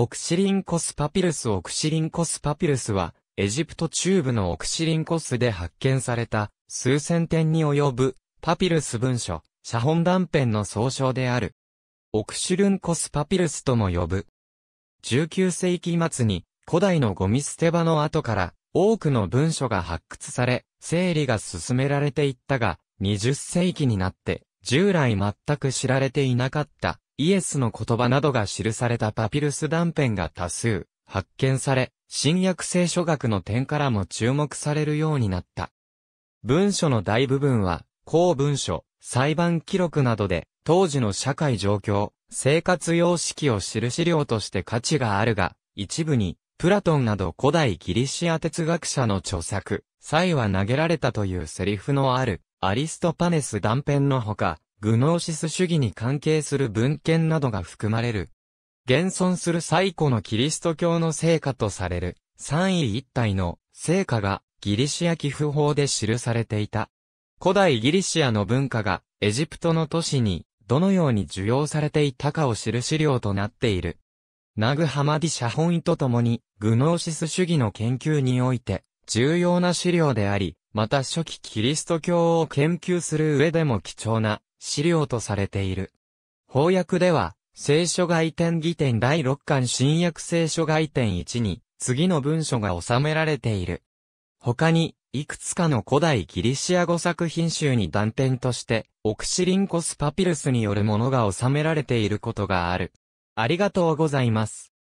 オクシリンコスパピルス。オクシリンコスパピルスは、エジプト中部のオクシリンコスで発見された、数千点に及ぶ、パピルス文書、写本断片の総称である。オクシュルンコスパピルスとも呼ぶ。19世紀末に、古代のゴミ捨て場の跡から、多くの文書が発掘され、整理が進められていったが、20世紀になって、従来全く知られていなかった、イエスの言葉などが記されたパピルス断片が多数発見され、新約聖書学の点からも注目されるようになった。文書の大部分は、公文書、裁判記録などで、当時の社会状況、生活様式を知る資料として価値があるが、一部に、プラトンなど古代ギリシア哲学者の著作、才は投げられたというセリフのある、アリストパネス断片のほか、グノーシス主義に関係する文献などが含まれる。現存する最古のキリスト教の聖歌とされる、三位一体の聖歌がギリシア記譜法で記されていた。古代ギリシアの文化がエジプトの都市にどのように受容されていたかを知る資料となっている。ナグ・ハマディ写本とともに、グノーシス主義の研究において重要な資料であり、また初期キリスト教を研究する上でも貴重な資料とされている。翻訳では、聖書外典義典第6巻新約聖書外典1に、次の文書が収められている。他に、いくつかの古代ギリシア語作品集に断片として、オクシリンコスパピルスによるものが収められていることがある。ありがとうございます。